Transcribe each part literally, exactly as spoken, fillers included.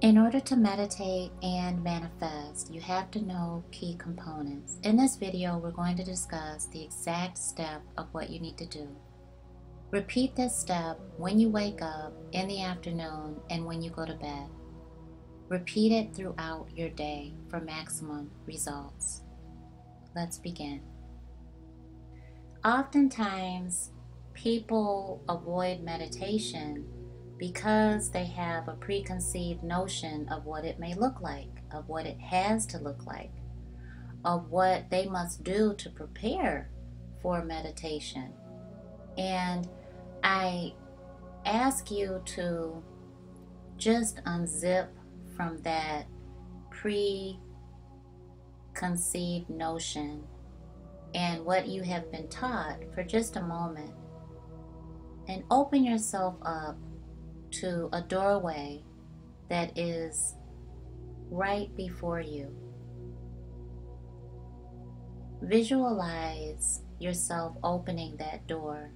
In order to meditate and manifest, you have to know key components. In this video, we're going to discuss the exact step of what you need to do. Repeat this step when you wake up, in the afternoon, and when you go to bed. Repeat it throughout your day for maximum results. Let's begin. Oftentimes, people avoid meditation because they have a preconceived notion of what it may look like, of what it has to look like, of what they must do to prepare for meditation. And I ask you to just unzip from that preconceived notion and what you have been taught for just a moment, and open yourself up to a doorway that is right before you. Visualize yourself opening that door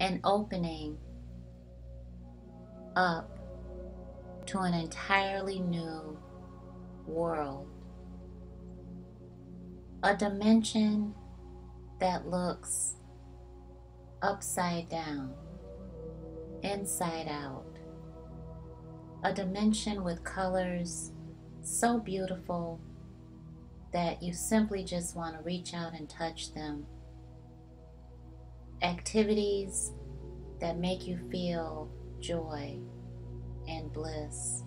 and opening up to an entirely new world, a dimension that looks upside down, inside out, a dimension with colors so beautiful that you simply just want to reach out and touch them, activities that make you feel joy and bliss.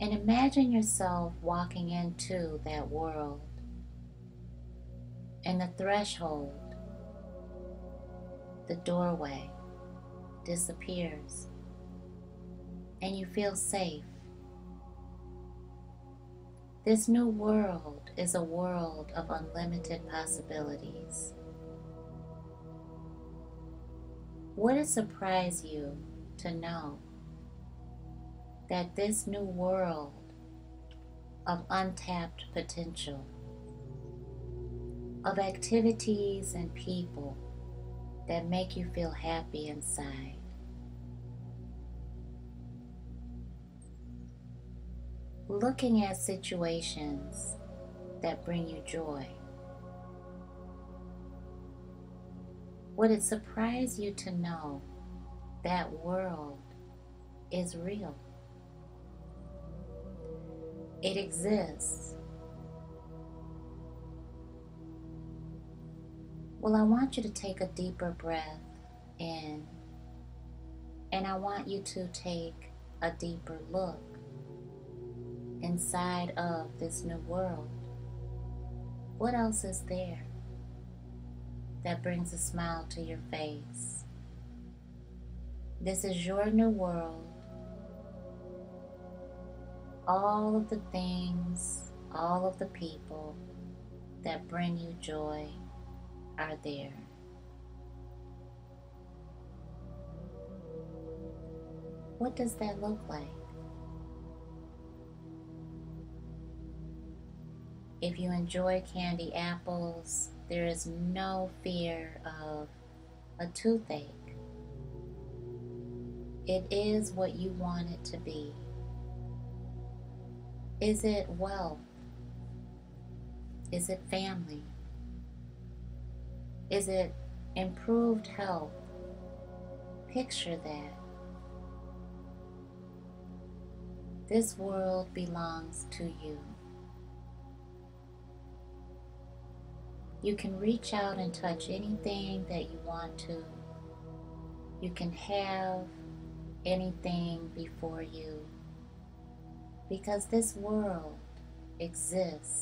And imagine yourself walking into that world, and the threshold, the doorway, disappears and you feel safe. This new world is a world of unlimited possibilities. Would it surprise you to know that this new world of untapped potential, of activities and people that make you feel happy inside? Looking at situations that bring you joy. Would it surprise you to know that world is real? It exists. Well, I want you to take a deeper breath in, and I want you to take a deeper look inside of this new world. What else is there that brings a smile to your face? This is your new world. All of the things, all of the people that bring you joy are there. What does that look like? If you enjoy candy apples, there is no fear of a toothache. It is what you want it to be. Is it wealth? Is it family? Is it improved health? Picture that. This world belongs to you. You can reach out and touch anything that you want to. You can have anything before you, because this world exists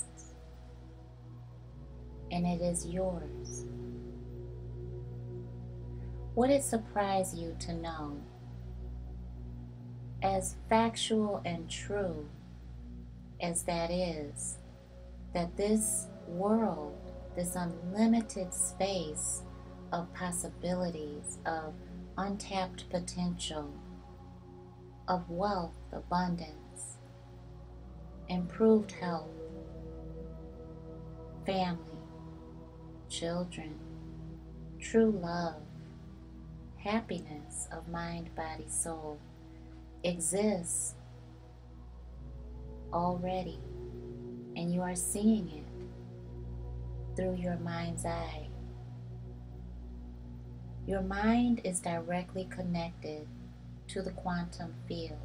and it is yours. Would it surprise you to know, as factual and true as that is, that this world, this unlimited space of possibilities, of untapped potential, of wealth, abundance, improved health, family, children, true love, happiness of mind, body, soul, exists already, and you are seeing it through your mind's eye. Your mind is directly connected to the quantum field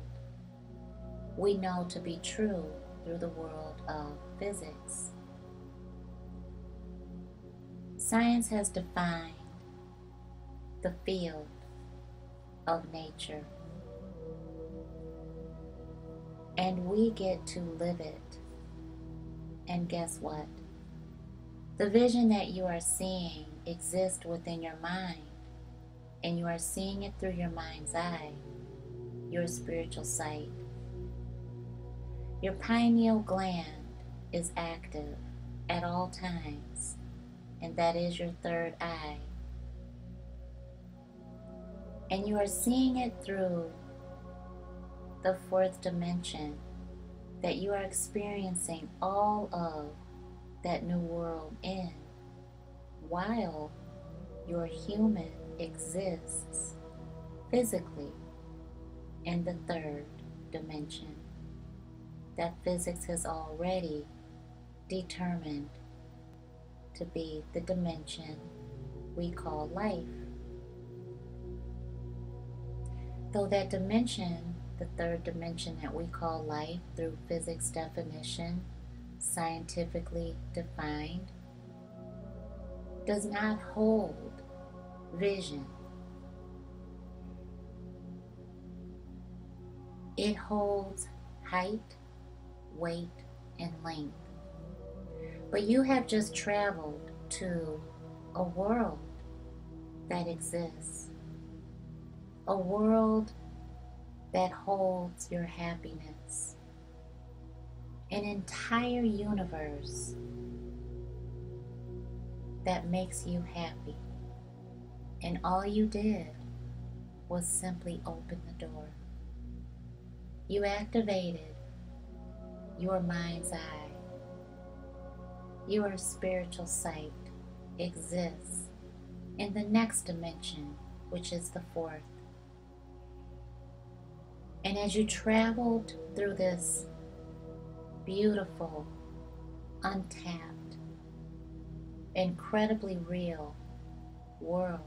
we know to be true through the world of physics. Science has defined the field of nature, and we get to live it. And guess what? The vision that you are seeing exists within your mind, and you are seeing it through your mind's eye, your spiritual sight. Your pineal gland is active at all times, and that is your third eye. And you are seeing it through the fourth dimension that you are experiencing all of that new world in, while your human exists physically in the third dimension that physics has already determined to be the dimension we call life. Though that dimension, the third dimension that we call life through physics definition, scientifically defined, does not hold vision. It holds height, weight, and length. But you have just traveled to a world that exists, a world that holds your happiness, an entire universe that makes you happy. And all you did was simply open the door. You activated your mind's eye. Your spiritual sight exists in the next dimension, which is the fourth. And as you traveled through this beautiful, untapped, incredibly real world,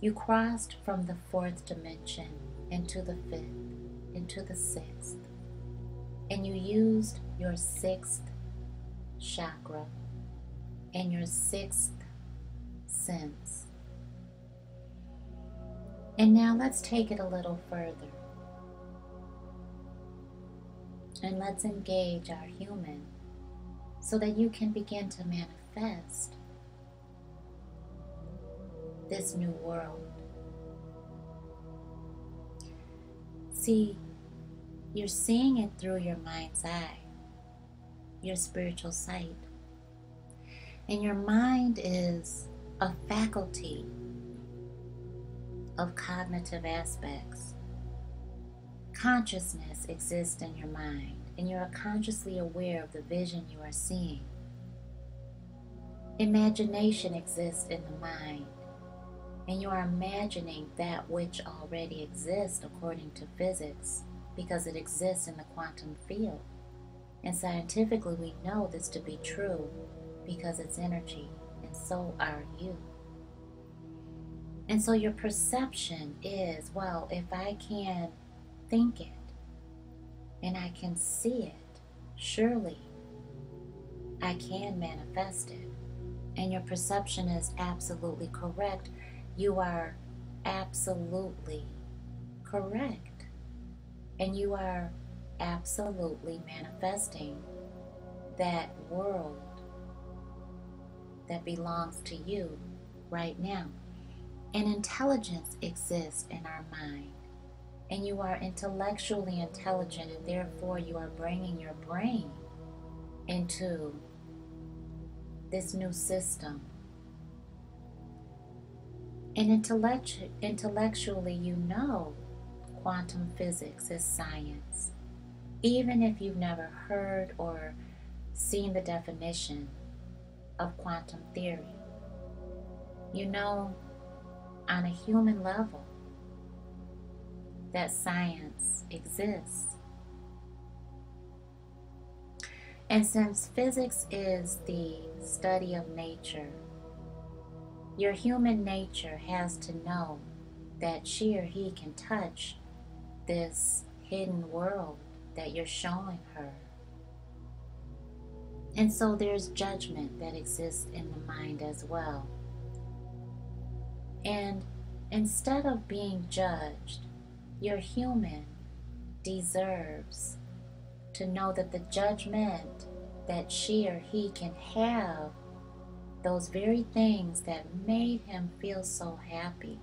you crossed from the fourth dimension into the fifth, into the sixth, and you used your sixth chakra and your sixth sense. And now let's take it a little further, and let's engage our human so that you can begin to manifest this new world. See, you're seeing it through your mind's eye, your spiritual sight. And your mind is a faculty of cognitive aspects. Consciousness exists in your mind, and you're consciously aware of the vision you are seeing. Imagination exists in the mind, and you are imagining that which already exists according to physics, because it exists in the quantum field. And scientifically we know this to be true because it's energy, and so are you. And so your perception is, well, if I can think it and I can see it, surely I can manifest it. And your perception is absolutely correct. You are absolutely correct, and you are absolutely manifesting that world that belongs to you right now. And intelligence exists in our mind, and you are intellectually intelligent, and therefore you are bringing your brain into this new system. And intellectu- intellectually, you know quantum physics is science. Even if you've never heard or seen the definition of quantum theory, you know on a human level that science exists. And since physics is the study of nature, your human nature has to know that she or he can touch this hidden world that you're showing her. And so there's judgment that exists in the mind as well. And instead of being judged, your human deserves to know that the judgment that she or he can have, those very things that made him feel so happy,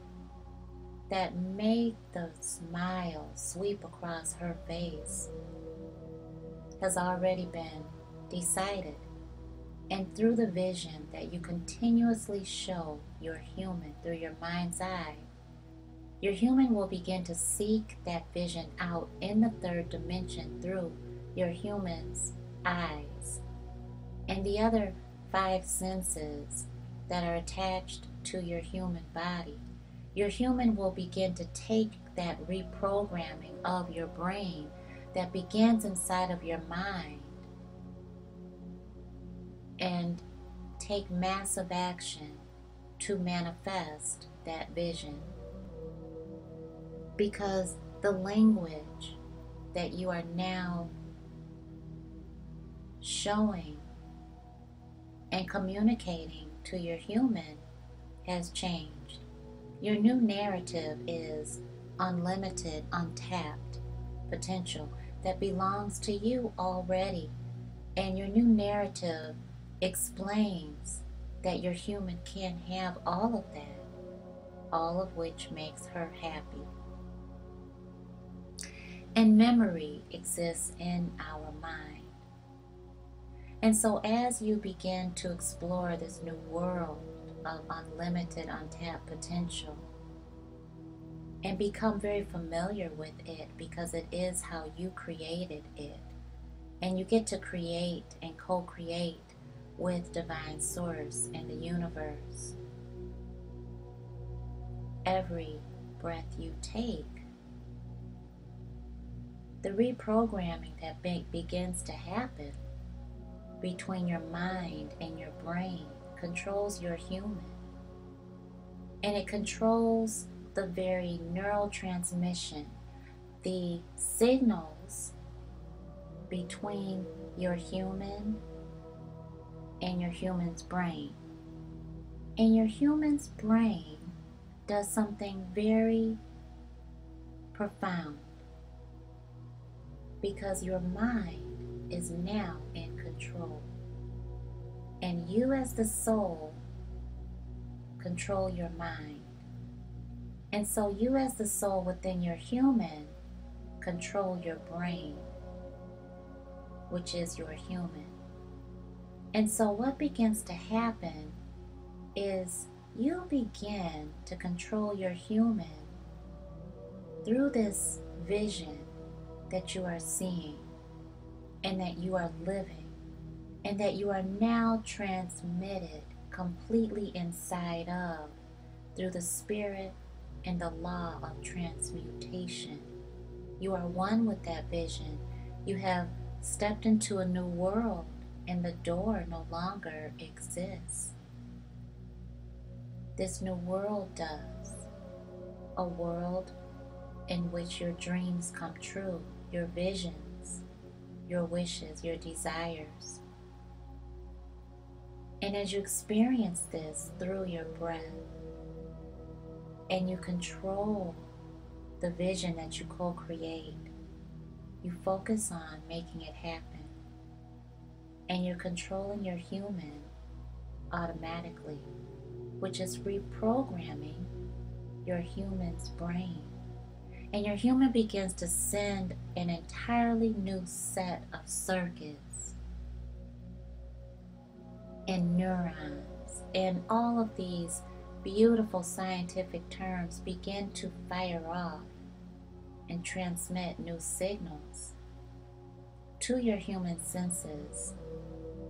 that made the smile sweep across her face, has already been decided. And through the vision that you continuously show your human through your mind's eye, your human will begin to seek that vision out in the third dimension through your human's eyes. And the other five senses that are attached to your human body, your human will begin to take that reprogramming of your brain that begins inside of your mind and take massive action to manifest that vision. Because the language that you are now showing and communicating to your human has changed. Your new narrative is unlimited, untapped potential that belongs to you already. And your new narrative explains that your human can have all of that, all of which makes her happy. And memory exists in our mind. And so as you begin to explore this new world of unlimited, untapped potential and become very familiar with it, because it is how you created it, and you get to create and co-create with Divine Source and the universe. Every breath you take, the reprogramming that be- begins to happen between your mind and your brain controls your human, and it controls the very neurotransmission, the signals between your human and your human's brain. And your human's brain does something very profound, because your mind is now in control. And you as the soul control your mind. And so you as the soul within your human control your brain, which is your human. And so what begins to happen is you begin to control your human through this vision that you are seeing and that you are living and that you are now transmitted completely inside of through the spirit and the law of transmutation. You are one with that vision. You have stepped into a new world and the door no longer exists. This new world does. A world in which your dreams come true, your visions, your wishes, your desires. And as you experience this through your breath, and you control the vision that you co-create, you focus on making it happen. And you're controlling your human automatically, which is reprogramming your human's brain. And your human begins to send an entirely new set of circuits and neurons, and all of these beautiful scientific terms begin to fire off and transmit new signals to your human senses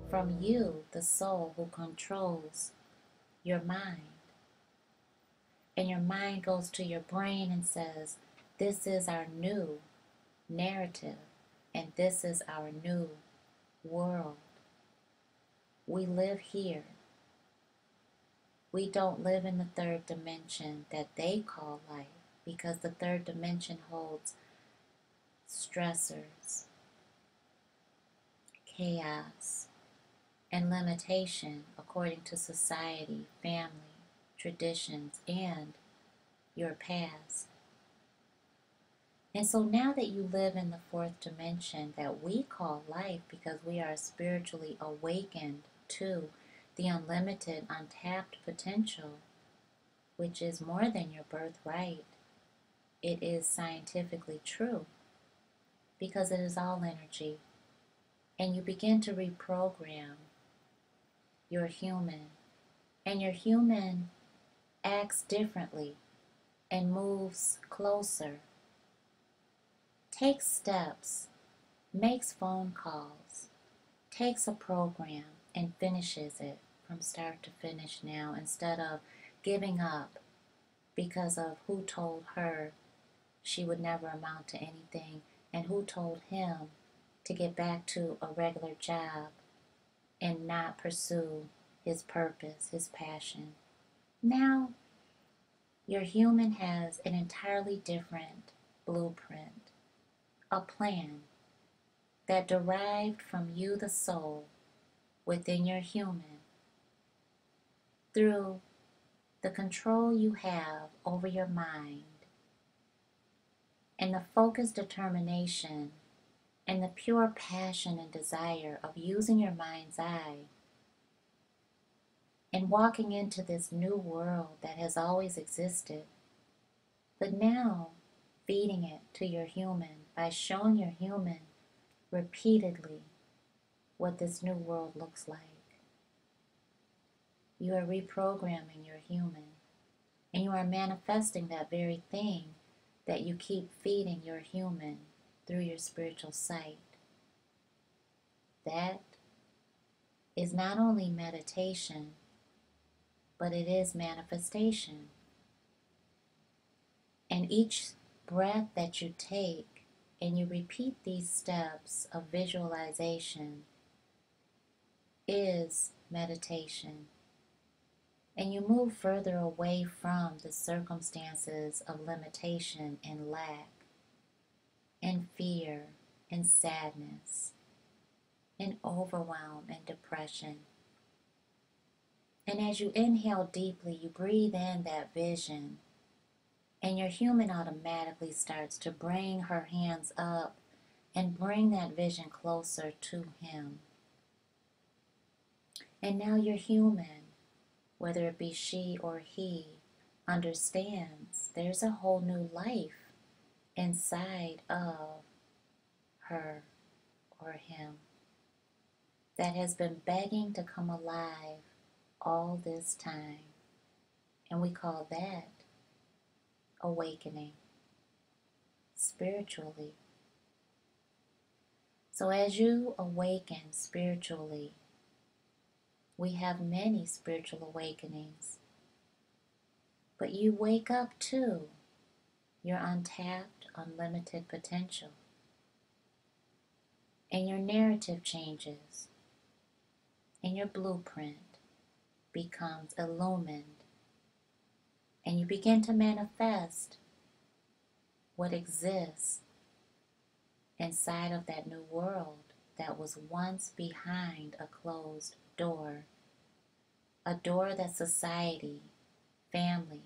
from you, the soul who controls your mind. And your mind goes to your brain and says, This is our new narrative, and this is our new world. We live here. We don't live in the third dimension that they call life, because the third dimension holds stressors, chaos, and limitation according to society, family, traditions, and your past. And so now that you live in the fourth dimension that we call life, because we are spiritually awakened to the unlimited, untapped potential, which is more than your birthright, it is scientifically true, because it is all energy. And you begin to reprogram your human, and your human acts differently and moves closer, takes steps, makes phone calls, takes a program and finishes it from start to finish now, instead of giving up because of who told her she would never amount to anything and who told him to get back to a regular job and not pursue his purpose, his passion. Now, your human has an entirely different blueprint, a plan that derived from you, the soul, within your human, through the control you have over your mind, and the focused determination and the pure passion and desire of using your mind's eye and walking into this new world that has always existed, but now feeding it to your human by showing your human repeatedly what this new world looks like. You are reprogramming your human, and you are manifesting that very thing that you keep feeding your human through your spiritual sight. That is not only meditation, but it is manifestation. And each breath that you take, and you repeat these steps of visualization, is meditation. And you move further away from the circumstances of limitation and lack and fear and sadness and overwhelm and depression. And as you inhale deeply, you breathe in that vision, and your human automatically starts to bring her hands up and bring that vision closer to him. And now your human, whether it be she or he, understands there's a whole new life inside of her or him that has been begging to come alive all this time. And we call that awakening spiritually. So as you awaken spiritually, we have many spiritual awakenings, but you wake up to your untapped, unlimited potential, and your narrative changes, and your blueprint becomes illumined, and you begin to manifest what exists inside of that new world that was once behind a closed door. A door that society, family,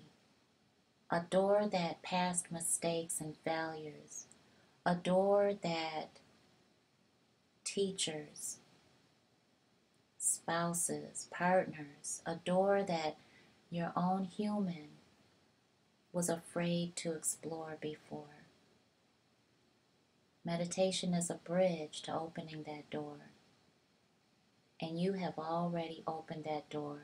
a door that past mistakes and failures, a door that teachers, spouses, partners, a door that your own human was afraid to explore before. Meditation is a bridge to opening that door. And you have already opened that door.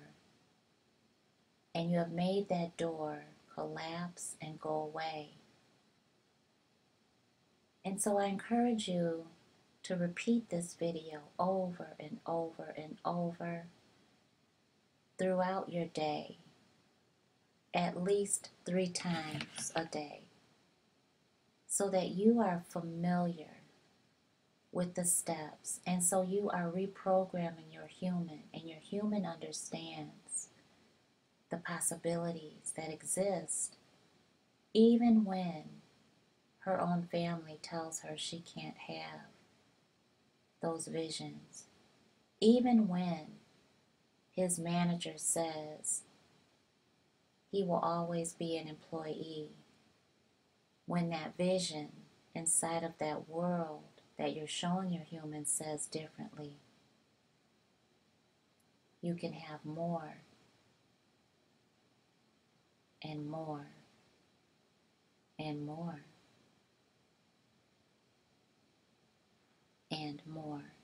And you have made that door collapse and go away. And so I encourage you to repeat this video over and over and over throughout your day, at least three times a day. so that you are familiar with the steps, and so you are reprogramming your human, and your human understands the possibilities that exist even when her own family tells her she can't have those visions, even when his manager says he will always be an employee, when that vision inside of that world that you're showing your human says differently. You can have more and more and more and more.